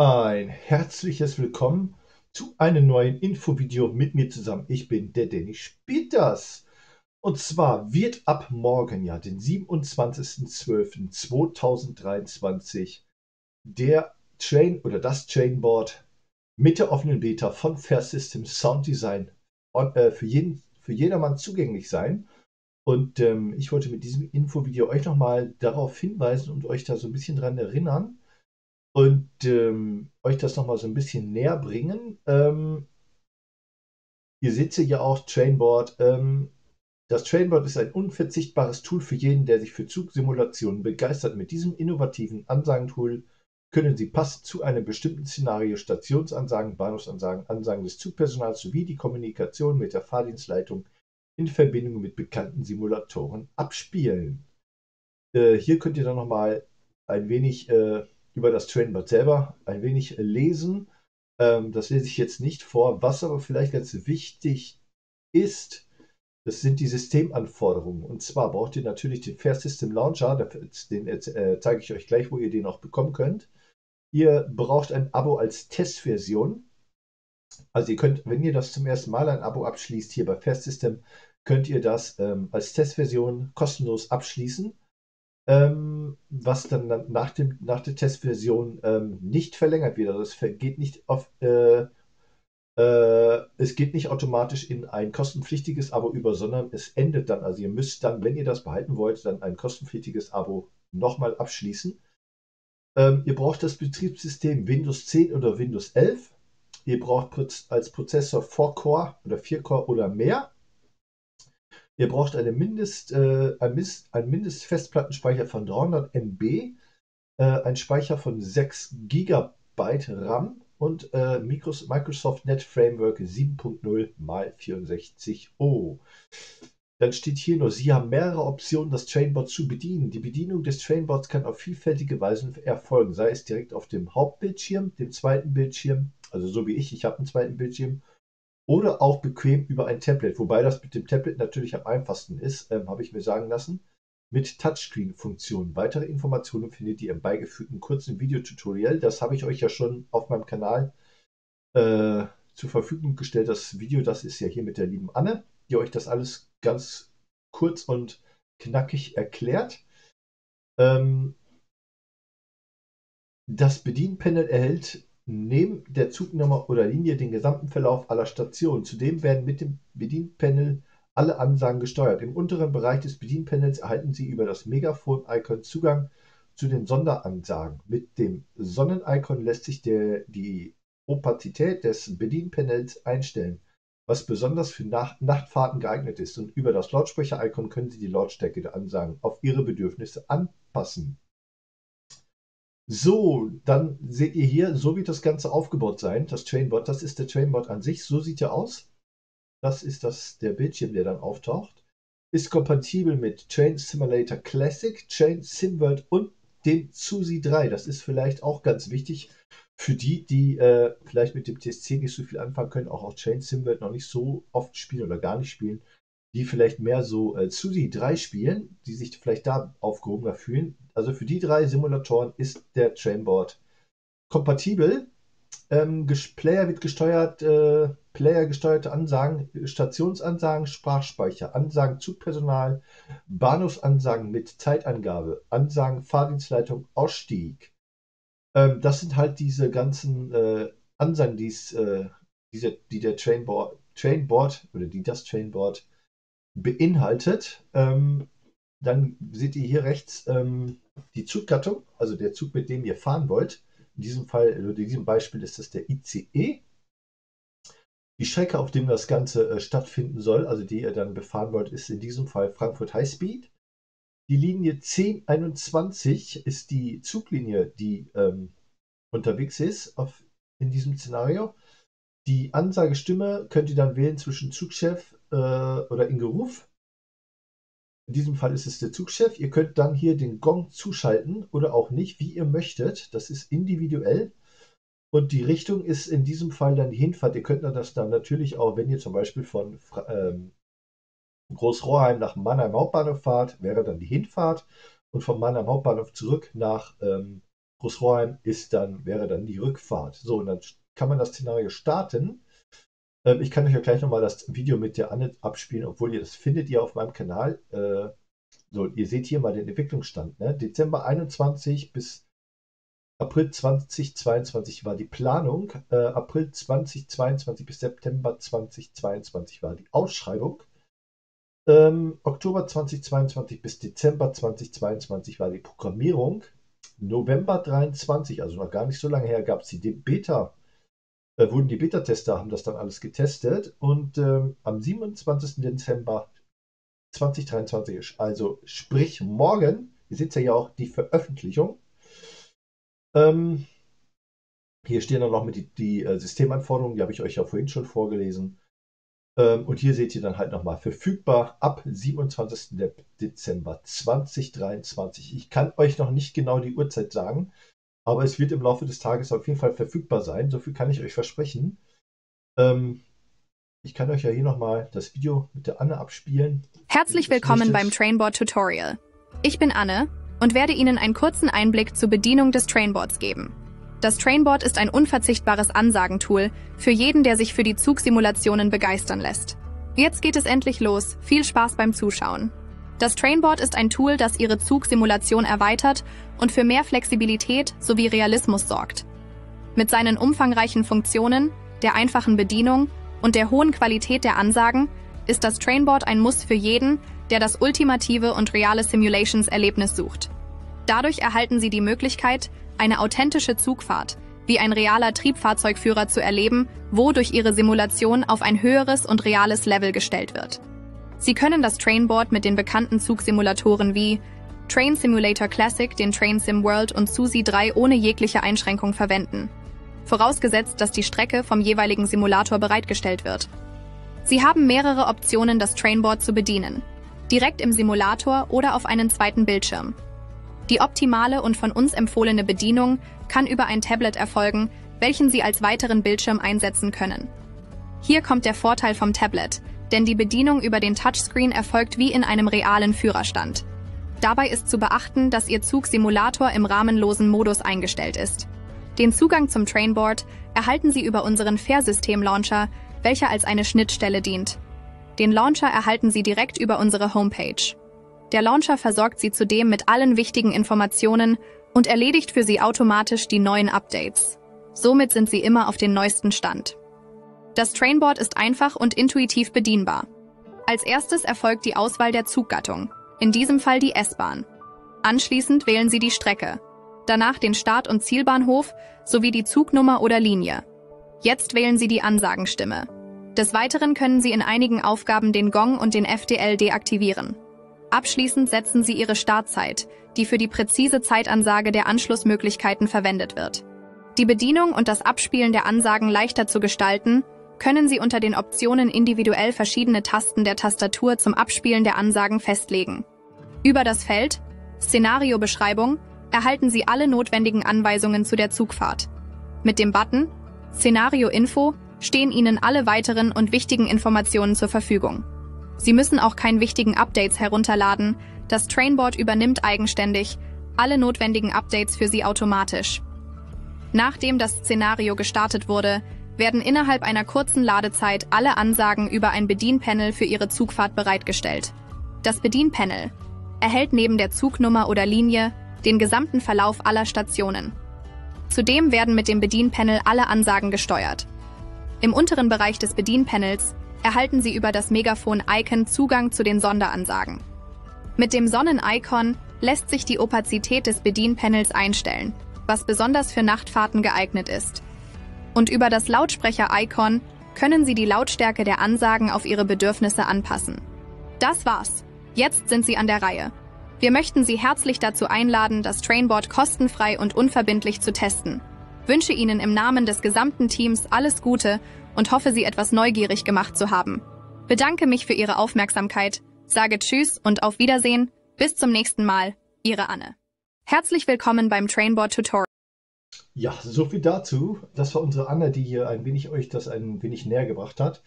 Ein herzliches Willkommen zu einem neuen Infovideo mit mir zusammen. Ich bin der Denni Spielt das. Und zwar wird ab morgen, ja, den 27.12.2023, der Train oder das Trainboard mit der offenen Beta von Versystem Sounddesign für jedermann zugänglich sein. Und ich wollte mit diesem Infovideo euch nochmal darauf hinweisen und euch da so ein bisschen dran erinnern. Und euch das nochmal so ein bisschen näher bringen. Ihr seht hier ja auch Trainboard. Das Trainboard ist ein unverzichtbares Tool für jeden, der sich für Zugsimulationen begeistert. Mit diesem innovativen Ansagentool können Sie passend zu einem bestimmten Szenario Stationsansagen, Bahnhofsansagen, Ansagen des Zugpersonals sowie die Kommunikation mit der Fahrdienstleitung in Verbindung mit bekannten Simulatoren abspielen. Hier könnt ihr dann nochmal ein wenig über das Trainboard selber ein wenig lesen. Das lese ich jetzt nicht vor. Was aber vielleicht ganz wichtig ist, das sind die Systemanforderungen. Und zwar braucht ihr natürlich den Versystem Launcher. Den zeige ich euch gleich, wo ihr den auch bekommen könnt. Ihr braucht ein Abo als Testversion. Also ihr könnt, wenn ihr das zum ersten Mal ein Abo abschließt, hier bei Versystem, könnt ihr das als Testversion kostenlos abschließen. Was dann nach der Testversion nicht verlängert wird. Also es geht nicht auf, es geht nicht automatisch in ein kostenpflichtiges Abo über, sondern es endet dann. Also ihr müsst dann, wenn ihr das behalten wollt, dann ein kostenpflichtiges Abo nochmal abschließen. Ihr braucht das Betriebssystem Windows 10 oder Windows 11. Ihr braucht als Prozessor 4-Core oder 4-Core oder mehr. Ihr braucht einen Mindestfestplattenspeicher von 300 MB, einen Speicher von 6 GB RAM und Microsoft Net Framework 7.0 x 64O. Dann steht hier nur, Sie haben mehrere Optionen, das Trainboard zu bedienen. Die Bedienung des Trainboards kann auf vielfältige Weisen erfolgen, sei es direkt auf dem Hauptbildschirm, dem zweiten Bildschirm, also so wie ich habe einen zweiten Bildschirm, oder auch bequem über ein Tablet, wobei das mit dem Tablet natürlich am einfachsten ist, habe ich mir sagen lassen, mit Touchscreen-Funktionen. Weitere Informationen findet ihr im beigefügten kurzen Videotutorial. Das habe ich euch ja schon auf meinem Kanal zur Verfügung gestellt. Das Video, das ist ja hier mit der lieben Anne, die euch das alles ganz kurz und knackig erklärt. Das Bedienpanel erhält neben der Zugnummer oder Linie den gesamten Verlauf aller Stationen. Zudem werden mit dem Bedienpanel alle Ansagen gesteuert. Im unteren Bereich des Bedienpanels erhalten Sie über das Megafon-Icon Zugang zu den Sonderansagen. Mit dem Sonnen-Icon lässt sich die Opazität des Bedienpanels einstellen, was besonders für Nachtfahrten geeignet ist. Und über das Lautsprecher-Icon können Sie die Lautstärke der Ansagen auf Ihre Bedürfnisse anpassen. So, dann seht ihr hier, so wird das Ganze aufgebaut sein, das Trainboard. Das ist der Trainboard an sich, so sieht er aus. Das ist der Bildschirm, der dann auftaucht. Ist kompatibel mit Train Simulator Classic, Train Sim World und dem Zusi 3. Das ist vielleicht auch ganz wichtig für die, die vielleicht mit dem TSC nicht so viel anfangen können, auch Train Sim World noch nicht so oft spielen oder gar nicht spielen, die vielleicht mehr so Zusi 3 spielen, die sich vielleicht da aufgehobener fühlen. Also für die drei Simulatoren ist der Trainboard kompatibel. Player-gesteuerte Ansagen, Stationsansagen, Sprachspeicher, Ansagen Zugpersonal, Bahnhofsansagen mit Zeitangabe, Ansagen Fahrdienstleitung, Ausstieg. Das sind halt diese ganzen Ansagen, die das Trainboard beinhaltet. Dann seht ihr hier rechts die Zuggattung, also der Zug, mit dem ihr fahren wollt. In diesem Fall, in diesem Beispiel ist das der ICE. Die Strecke, auf dem das Ganze stattfinden soll, also die ihr dann befahren wollt, ist in diesem Fall Frankfurt High Speed. Die Linie 1021 ist die Zuglinie, die unterwegs ist in diesem Szenario. Die Ansagestimme könnt ihr dann wählen zwischen Zugchef oder in Geruf. In diesem Fall ist es der Zugchef. Ihr könnt dann hier den Gong zuschalten oder auch nicht, wie ihr möchtet. Das ist individuell. Und die Richtung ist in diesem Fall dann die Hinfahrt. Ihr könnt das dann natürlich auch, wenn ihr zum Beispiel von Großrohrheim nach Mannheim Hauptbahnhof fahrt, wäre dann die Hinfahrt. Und von Mannheim Hauptbahnhof zurück nach Großrohrheim ist dann, wäre dann die Rückfahrt. So, und dann kann man das Szenario starten. Ich kann euch ja gleich nochmal das Video mit der Anne abspielen, obwohl ihr das findet ihr auf meinem Kanal. So, ihr seht hier mal den Entwicklungsstand. Ne? Dezember 21 bis April 2022 war die Planung. April 2022 bis September 2022 war die Ausschreibung. Oktober 2022 bis Dezember 2022 war die Programmierung. November 23, also noch gar nicht so lange her, gab es die Beta. Wurden die Beta-Tester, haben das dann alles getestet. Und am 27. Dezember 2023 ist, also sprich morgen, ihr seht ja auch die Veröffentlichung. Hier stehen dann noch mit die Systemanforderungen, die habe ich euch ja vorhin schon vorgelesen. Und hier seht ihr dann halt nochmal verfügbar ab 27. Dezember 2023. Ich kann euch noch nicht genau die Uhrzeit sagen, aber es wird im Laufe des Tages auf jeden Fall verfügbar sein. So viel kann ich euch versprechen. Ich kann euch ja hier nochmal das Video mit der Anne abspielen. Herzlich willkommen beim Trainboard Tutorial. Ich bin Anne und werde Ihnen einen kurzen Einblick zur Bedienung des Trainboards geben. Das Trainboard ist ein unverzichtbares Ansagentool für jeden, der sich für die Zugsimulationen begeistern lässt. Jetzt geht es endlich los. Viel Spaß beim Zuschauen. Das Trainboard ist ein Tool, das Ihre Zugsimulation erweitert und für mehr Flexibilität sowie Realismus sorgt. Mit seinen umfangreichen Funktionen, der einfachen Bedienung und der hohen Qualität der Ansagen ist das Trainboard ein Muss für jeden, der das ultimative und reale Simulations-Erlebnis sucht. Dadurch erhalten Sie die Möglichkeit, eine authentische Zugfahrt wie ein realer Triebfahrzeugführer zu erleben, wodurch Ihre Simulation auf ein höheres und reales Level gestellt wird. Sie können das Trainboard mit den bekannten Zugsimulatoren wie Train Simulator Classic, den Train Sim World und Zusi 3 ohne jegliche Einschränkung verwenden, vorausgesetzt, dass die Strecke vom jeweiligen Simulator bereitgestellt wird. Sie haben mehrere Optionen, das Trainboard zu bedienen, direkt im Simulator oder auf einen zweiten Bildschirm. Die optimale und von uns empfohlene Bedienung kann über ein Tablet erfolgen, welchen Sie als weiteren Bildschirm einsetzen können. Hier kommt der Vorteil vom Tablet, denn die Bedienung über den Touchscreen erfolgt wie in einem realen Führerstand. Dabei ist zu beachten, dass Ihr Zugsimulator im rahmenlosen Modus eingestellt ist. Den Zugang zum Trainboard erhalten Sie über unseren Versystem Launcher, welcher als eine Schnittstelle dient. Den Launcher erhalten Sie direkt über unsere Homepage. Der Launcher versorgt Sie zudem mit allen wichtigen Informationen und erledigt für Sie automatisch die neuen Updates. Somit sind Sie immer auf den neuesten Stand. Das Trainboard ist einfach und intuitiv bedienbar. Als erstes erfolgt die Auswahl der Zuggattung, in diesem Fall die S-Bahn. Anschließend wählen Sie die Strecke, danach den Start- und Zielbahnhof sowie die Zugnummer oder Linie. Jetzt wählen Sie die Ansagenstimme. Des Weiteren können Sie in einigen Aufgaben den Gong und den FDL deaktivieren. Abschließend setzen Sie Ihre Startzeit, die für die präzise Zeitansage der Anschlussmöglichkeiten verwendet wird. Die Bedienung und das Abspielen der Ansagen leichter zu gestalten, können Sie unter den Optionen individuell verschiedene Tasten der Tastatur zum Abspielen der Ansagen festlegen. Über das Feld Szenariobeschreibung erhalten Sie alle notwendigen Anweisungen zu der Zugfahrt. Mit dem Button Szenario-Info stehen Ihnen alle weiteren und wichtigen Informationen zur Verfügung. Sie müssen auch keine wichtigen Updates herunterladen. Das Trainboard übernimmt eigenständig alle notwendigen Updates für Sie automatisch. Nachdem das Szenario gestartet wurde, werden innerhalb einer kurzen Ladezeit alle Ansagen über ein Bedienpanel für Ihre Zugfahrt bereitgestellt. Das Bedienpanel erhält neben der Zugnummer oder Linie den gesamten Verlauf aller Stationen. Zudem werden mit dem Bedienpanel alle Ansagen gesteuert. Im unteren Bereich des Bedienpanels erhalten Sie über das Megafon-Icon Zugang zu den Sonderansagen. Mit dem Sonnen-Icon lässt sich die Opazität des Bedienpanels einstellen, was besonders für Nachtfahrten geeignet ist. Und über das Lautsprecher-Icon können Sie die Lautstärke der Ansagen auf Ihre Bedürfnisse anpassen. Das war's. Jetzt sind Sie an der Reihe. Wir möchten Sie herzlich dazu einladen, das Trainboard kostenfrei und unverbindlich zu testen. Wünsche Ihnen im Namen des gesamten Teams alles Gute und hoffe, Sie etwas neugierig gemacht zu haben. Bedanke mich für Ihre Aufmerksamkeit, sage Tschüss und auf Wiedersehen. Bis zum nächsten Mal, Ihre Anne. Herzlich willkommen beim Trainboard Tutorial. Ja, so viel dazu. Das war unsere Anne, die hier euch das ein wenig näher gebracht hat.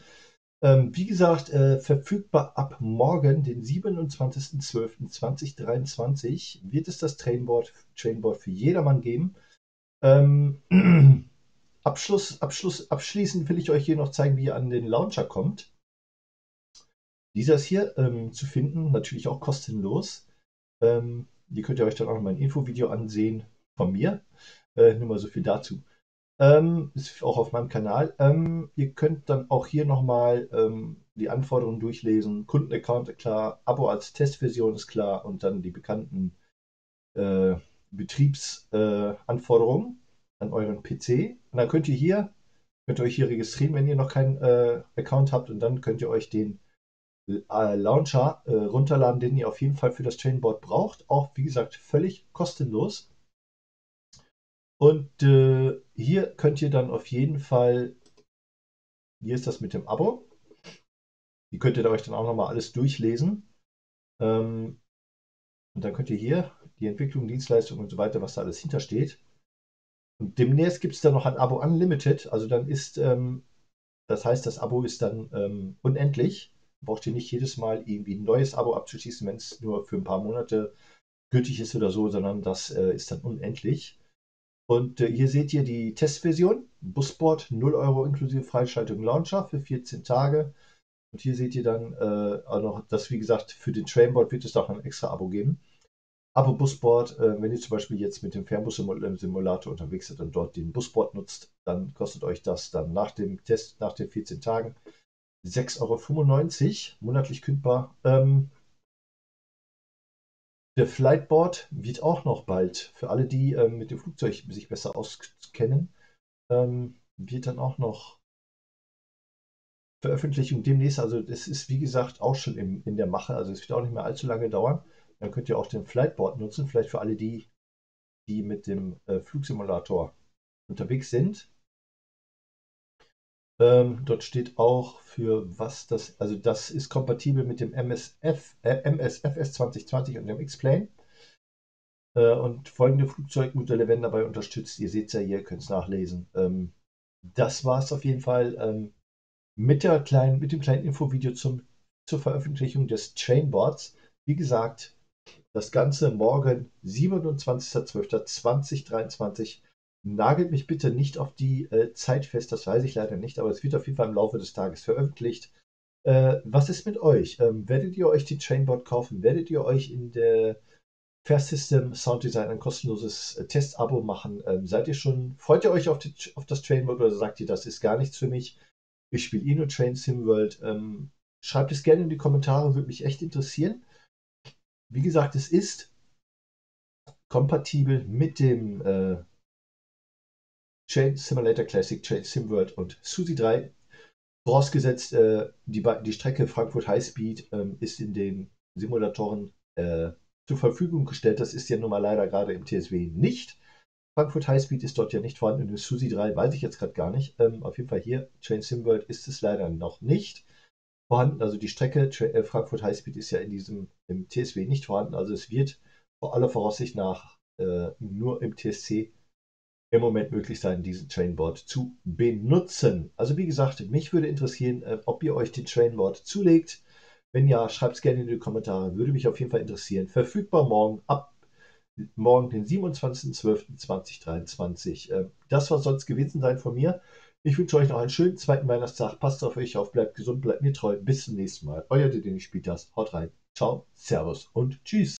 Wie gesagt, verfügbar ab morgen, den 27.12.2023, wird es das Trainboard für jedermann geben. Abschließend will ich euch hier noch zeigen, wie ihr an den Launcher kommt. Dieser ist hier zu finden, natürlich auch kostenlos. Die könnt ihr euch dann auch noch mal ein Infovideo ansehen von mir. Nur mal so viel dazu. Ist auch auf meinem Kanal. Ihr könnt dann auch hier nochmal die Anforderungen durchlesen. Kundenaccount ist klar, Abo als Testversion ist klar und dann die bekannten Betriebsanforderungen an euren PC. Und dann könnt ihr euch hier registrieren, wenn ihr noch keinen Account habt, und dann könnt ihr euch den Launcher runterladen, den ihr auf jeden Fall für das Trainboard braucht. Auch wie gesagt völlig kostenlos. Und hier könnt ihr dann auf jeden Fall, hier ist das mit dem Abo, die könnt ihr euch dann auch nochmal alles durchlesen. Und dann könnt ihr hier die Entwicklung, Dienstleistung und so weiter, was da alles hintersteht. Und demnächst gibt es dann noch ein Abo Unlimited, also dann ist, das heißt, das Abo ist dann unendlich. Braucht ihr nicht jedes Mal irgendwie ein neues Abo abzuschließen, wenn es nur für ein paar Monate gültig ist oder so, sondern das ist dann unendlich. Und hier seht ihr die Testversion, Busboard, 0 Euro inklusive Freischaltung Launcher für 14 Tage. Und hier seht ihr dann auch noch, dass wie gesagt, für den Trainboard wird es doch ein extra Abo geben. Abo Busboard, wenn ihr zum Beispiel jetzt mit dem Fernbus-Simulator unterwegs seid und dort den Busboard nutzt, dann kostet euch das dann nach dem Test, nach den 14 Tagen 6,95 Euro, monatlich kündbar. Der Flightboard wird auch noch bald, für alle, die mit dem Flugzeug sich besser auskennen, wird dann auch noch Veröffentlichung demnächst. Also das ist wie gesagt auch schon in der Mache, also es wird auch nicht mehr allzu lange dauern. Dann könnt ihr auch den Flightboard nutzen, vielleicht für alle, die mit dem Flugsimulator unterwegs sind. Dort steht auch für was das, also das ist kompatibel mit dem MSFS 2020 und dem X-Plane. Und folgende Flugzeugmodelle werden dabei unterstützt. Ihr seht es ja hier, ihr könnt es nachlesen. Das war es auf jeden Fall mit dem kleinen Infovideo zur Veröffentlichung des Trainboards. Wie gesagt, das Ganze morgen, 27.12.2023. Nagelt mich bitte nicht auf die Zeit fest, das weiß ich leider nicht, aber es wird auf jeden Fall im Laufe des Tages veröffentlicht. Was ist mit euch? Werdet ihr euch die Trainboard kaufen? Werdet ihr euch in der Versystem Sounddesign ein kostenloses Testabo machen? Freut ihr euch auf das Trainboard oder sagt ihr, das ist gar nichts für mich? Ich spiele eh nur Train Sim World. Schreibt es gerne in die Kommentare, würde mich echt interessieren. Wie gesagt, es ist kompatibel mit dem Train Simulator Classic, Train Sim World und Zusi 3. Vorausgesetzt, die Strecke Frankfurt High Speed ist in den Simulatoren zur Verfügung gestellt. Das ist ja nun mal leider gerade im TSW nicht. Frankfurt High Speed ist dort ja nicht vorhanden. Und Zusi 3 weiß ich jetzt gerade gar nicht. Auf jeden Fall hier, Train Sim World ist es leider noch nicht vorhanden. Also die Strecke Frankfurt High Speed ist ja im TSW nicht vorhanden. Also es wird vor aller Voraussicht nach nur im TSC im Moment möglich sein, diesen Trainboard zu benutzen. Also wie gesagt, mich würde interessieren, ob ihr euch den Trainboard zulegt. Wenn ja, schreibt es gerne in die Kommentare, würde mich auf jeden Fall interessieren. Verfügbar morgen, ab morgen, den 27.12.2023. Das soll sonst gewesen sein von mir. Ich wünsche euch noch einen schönen zweiten Weihnachtstag. Passt auf euch auf, bleibt gesund, bleibt mir treu. Bis zum nächsten Mal. Euer Der Denni Spielt das. Haut rein. Ciao, Servus und Tschüss.